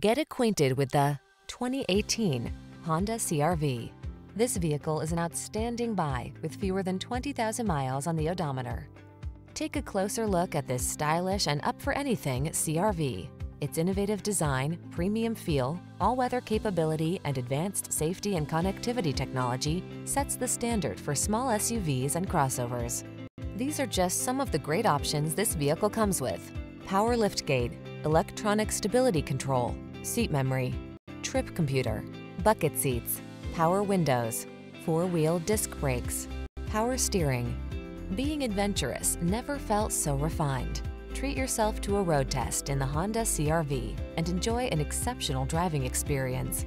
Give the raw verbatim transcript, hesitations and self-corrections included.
Get acquainted with the twenty eighteen Honda C R V. This vehicle is an outstanding buy with fewer than twenty thousand miles on the odometer. Take a closer look at this stylish and up-for-anything C R V. Its innovative design, premium feel, all-weather capability, and advanced safety and connectivity technology sets the standard for small S U Vs and crossovers. These are just some of the great options this vehicle comes with: power liftgate, electronic stability control, seat memory, trip computer, bucket seats, power windows, four-wheel disc brakes, power steering. Being adventurous never felt so refined. Treat yourself to a road test in the Honda C R V and enjoy an exceptional driving experience.